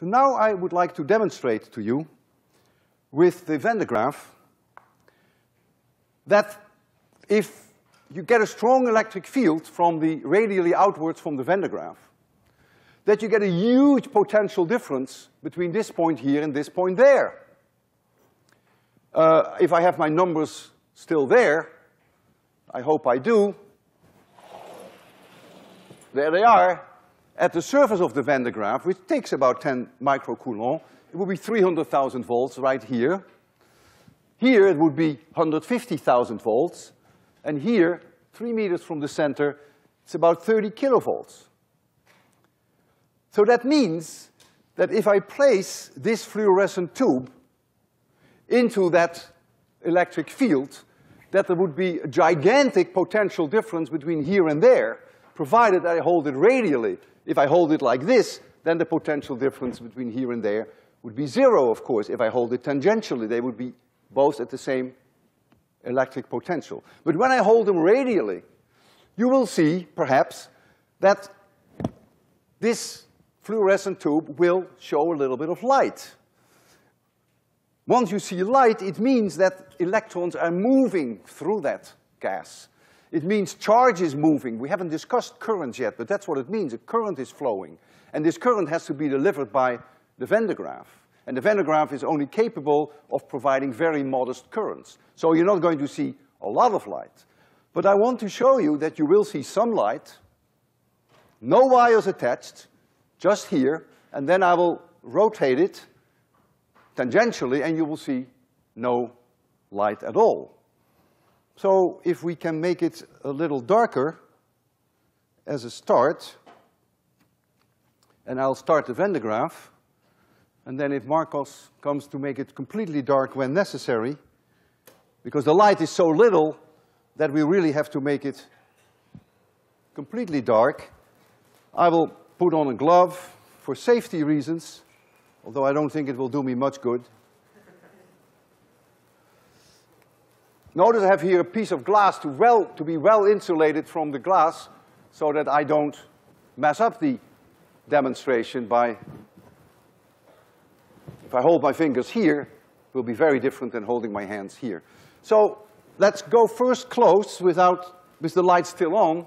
So now I would like to demonstrate to you with the Van de Graaff that if you get a strong electric field from the radially outwards from the Van de Graaff, that you get a huge potential difference between this point here and this point there. If I have my numbers still there, I hope I do, there they are, at the surface of the Van de Graaff, which takes about 10 microcoulombs, it would be 300,000 volts right here. Here it would be 150,000 volts, and here, 3 meters from the center, it's about 30 kilovolts. So that means that if I place this fluorescent tube into that electric field, that there would be a gigantic potential difference between here and there, provided I hold it radially. If I hold it like this, then the potential difference between here and there would be zero, of course. If I hold it tangentially, they would be both at the same electric potential. But when I hold them radially, you will see, perhaps, that this fluorescent tube will show a little bit of light. Once you see light, it means that electrons are moving through that gas. It means charge is moving. We haven't discussed currents yet, but that's what it means. A current is flowing. And this current has to be delivered by the Van de Graaff. And the Van de Graaff is only capable of providing very modest currents. So you're not going to see a lot of light. But I want to show you that you will see some light, no wires attached, just here, and then I will rotate it tangentially, and you will see no light at all. So if we can make it a little darker as a start, and I'll start the Van de Graaff, and then if Marcos comes to make it completely dark when necessary, because the light is so little that we really have to make it completely dark, I will put on a glove for safety reasons, although I don't think it will do me much good. Notice I have here a piece of glass to be well insulated from the glass so that I don't mess up the demonstration by, if I hold my fingers here, it will be very different than holding my hands here. So let's go first close with the light still on,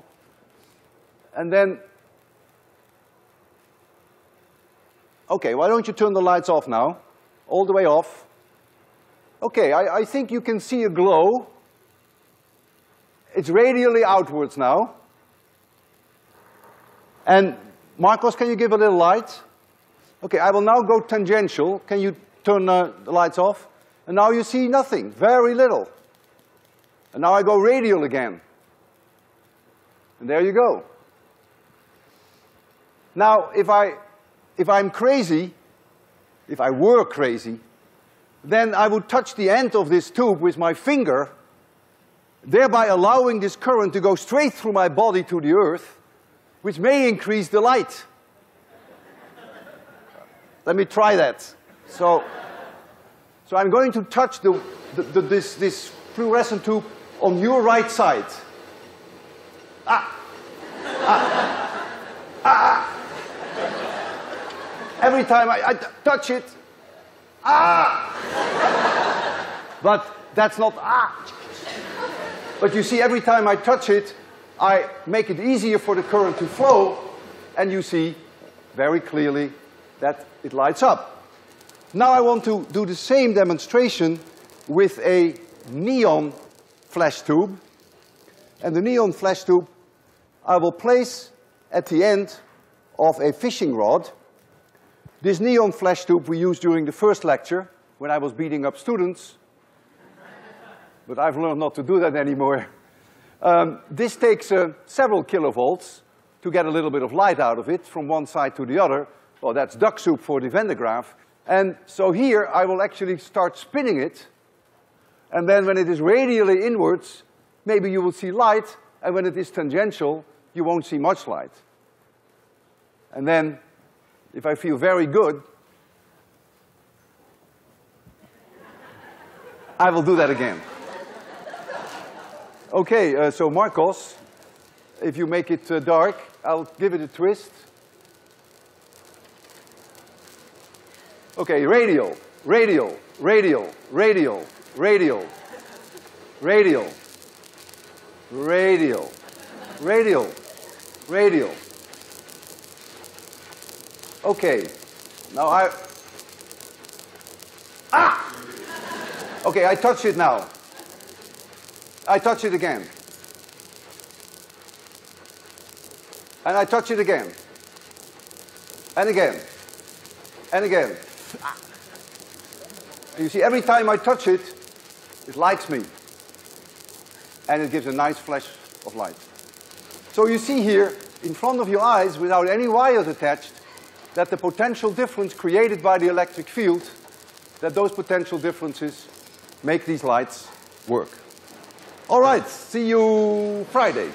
and then okay, why don't you turn the lights off now, all the way off. Okay, I think you can see a glow. It's radially outwards now. And Marcos, can you give a little light? Okay, I will now go tangential. Can you turn the lights off? And now you see nothing, very little. And now I go radial again. And there you go. Now, if I were crazy, then I would touch the end of this tube with my finger, thereby allowing this current to go straight through my body to the earth, which may increase the light. Let me try that. So I'm going to touch this fluorescent tube on your right side. Ah! Ah! Ah! Every time I touch it, ah! But that's not ah. But you see, every time I touch it, I make it easier for the current to flow, and you see very clearly that it lights up. Now I want to do the same demonstration with a neon flash tube. And the neon flash tube I will place at the end of a fishing rod. This neon flash tube we used during the first lecture when I was beating up students. But I've learned not to do that anymore. This takes several kilovolts to get a little bit of light out of it from one side to the other. Well, that's duck soup for the Van de Graaff. And so here I will actually start spinning it. And then when it is radially inwards, maybe you will see light. And when it is tangential, you won't see much light. And then if I feel very good, I will do that again. Okay, so Marcos, if you make it dark, I'll give it a twist. Okay, radial, radial, radial, radial, radial, radial, radial, radial, radial. Okay, now I... Ah! Okay, I touch it now. I touch it again. And I touch it again. And again. And again. You see, every time I touch it, it lights me. And it gives a nice flash of light. So you see here, in front of your eyes, without any wires attached, that the potential difference created by the electric field, that those potential differences make these lights work. All right, see you Friday.